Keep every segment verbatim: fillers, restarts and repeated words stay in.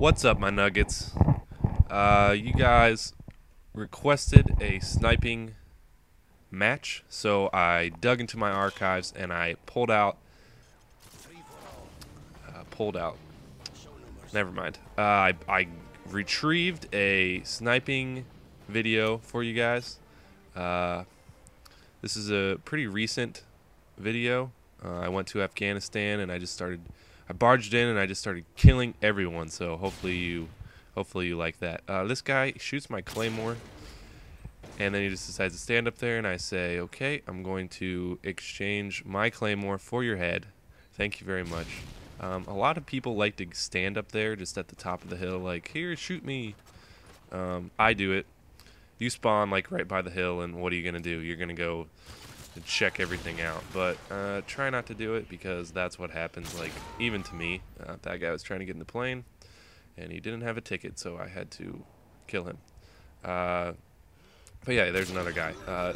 What's up, my nuggets? Uh, you guys requested a sniping match, so I dug into my archives and I pulled out uh, pulled out never mind uh, I, I retrieved a sniping video for you guys. Uh, this is a pretty recent video. uh, I went to Afghanistan and I just started I barged in and I just started killing everyone, so hopefully you hopefully you like that. Uh, this guy shoots my claymore and then he just decides to stand up there, and I say, okay, I'm going to exchange my claymore for your head. Thank you very much. Um, a lot of people like to stand up there just at the top of the hill, like, here, shoot me. Um, I do it. You spawn, like, right by the hill, and what are you going to do? You're going to go and check everything out. But uh, try not to do it, because that's what happens, like, even to me. Uh, that guy was trying to get in the plane, and he didn't have a ticket, so I had to kill him. Uh... But yeah, there's another guy. Uh,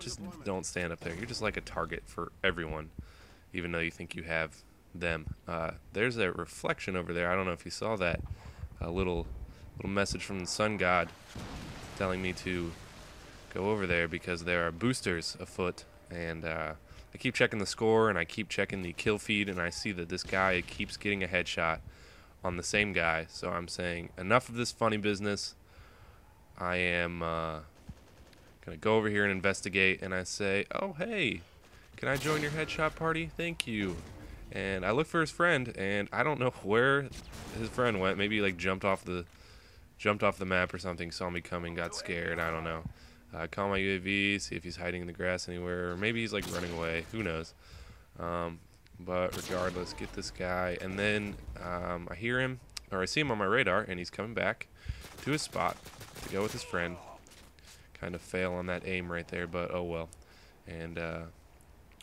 just don't stand up there. You're just like a target for everyone, even though you think you have them. Uh, there's a reflection over there. I don't know if you saw that. A little, little message from the sun god telling me to go over there because there are boosters afoot. And uh, I keep checking the score and I keep checking the kill feed, and I see that this guy keeps getting a headshot on the same guy. So I'm saying, enough of this funny business. I am... Uh, Gonna go over here and investigate, and I say, oh, hey, can I join your headshot party? Thank you. And I look for his friend, and I don't know where his friend went. Maybe he, like, jumped off the jumped off the map or something, saw me coming, got scared. I don't know. I uh, call my U A V, see if he's hiding in the grass anywhere, or maybe he's, like, running away. Who knows? Um, but regardless, get this guy. And then um, I hear him, or I see him on my radar, and he's coming back to his spot to go with his friend. Kind of fail on that aim right there, but oh well. And uh,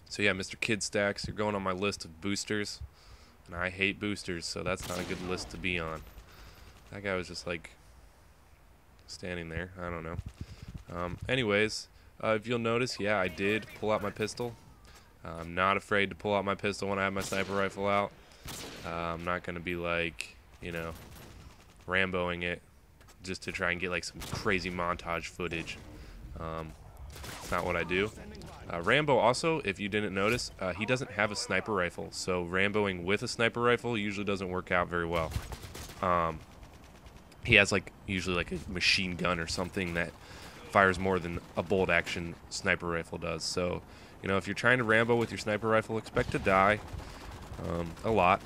so yeah, Mister Kidstacks, you're going on my list of boosters, and I hate boosters, so that's not a good list to be on. That guy was just like standing there. I don't know. Um, anyways, uh, if you'll notice, yeah, I did pull out my pistol. Uh, I'm not afraid to pull out my pistol when I have my sniper rifle out. Uh, I'm not gonna be like, you know, Ramboing it just to try and get like some crazy montage footage. Um, it's not what I do. Uh, Rambo also, if you didn't notice, uh, he doesn't have a sniper rifle, so Ramboing with a sniper rifle usually doesn't work out very well. Um, he has like usually like a machine gun or something that fires more than a bolt action sniper rifle does. So, you know, if you're trying to Rambo with your sniper rifle, expect to die um, a lot.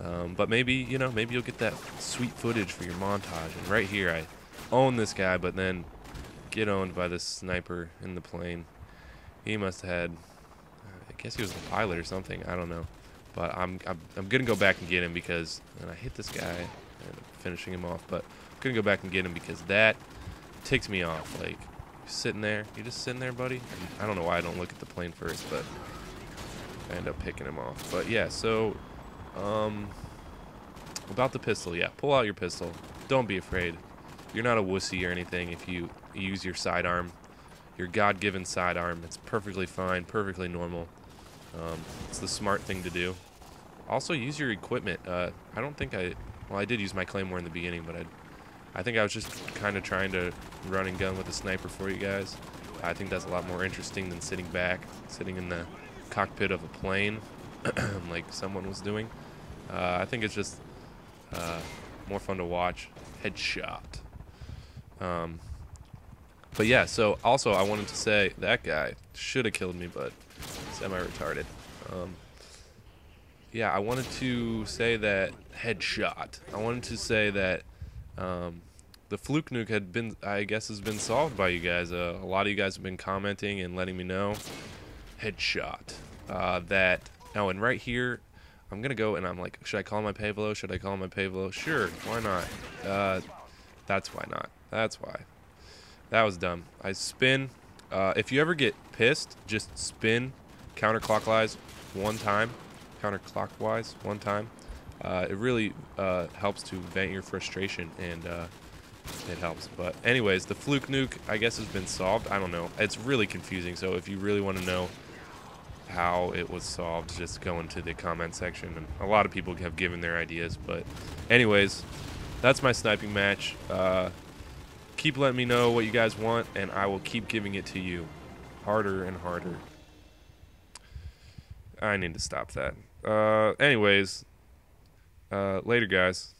Um, but maybe, you know, maybe you'll get that sweet footage for your montage. And right here, I own this guy, but then get owned by this sniper in the plane. He must have had, I guess he was the pilot or something. I don't know. But I'm, I'm, I'm going to go back and get him because, and I hit this guy and finishing him off. But I'm going to go back and get him because that ticks me off. Like, you're sitting there. You're just sitting there, buddy. I don't know why I don't look at the plane first, but I end up picking him off. But yeah, so... Um, about the pistol, yeah, pull out your pistol. Don't be afraid. You're not a wussy or anything if you use your sidearm, your God-given sidearm. It's perfectly fine, perfectly normal. Um, it's the smart thing to do. Also, use your equipment. Uh, I don't think I, well, I did use my claymore in the beginning, but I, I think I was just kind of trying to run and gun with a sniper for you guys. I think that's a lot more interesting than sitting back, sitting in the cockpit of a plane. like someone was doing. Uh, I think it's just uh, more fun to watch. Headshot. Um, but yeah, so also I wanted to say that guy should have killed me, but semi-retarded. Um, yeah, I wanted to say that headshot. I wanted to say that um, the fluke nuke had been, I guess, has been solved by you guys. Uh, a lot of you guys have been commenting and letting me know. Headshot. Uh, that... Oh, and right here, I'm going to go and I'm like, should I call my Pavlo? Should I call my Pavlo? Sure, why not? Uh, that's why not. That's why. That was dumb. I spin. Uh, if you ever get pissed, just spin counterclockwise one time. Counterclockwise one time. Uh, it really uh, helps to vent your frustration, and uh, it helps. But anyways, the fluke nuke, I guess, has been solved. I don't know. It's really confusing, so if you really want to know how it was solved, just go into the comment section, and a lot of people have given their ideas. But anyways, that's my sniping match. Uh, keep letting me know what you guys want, and I will keep giving it to you harder and harder. I need to stop that. Uh, anyways, uh, later, guys.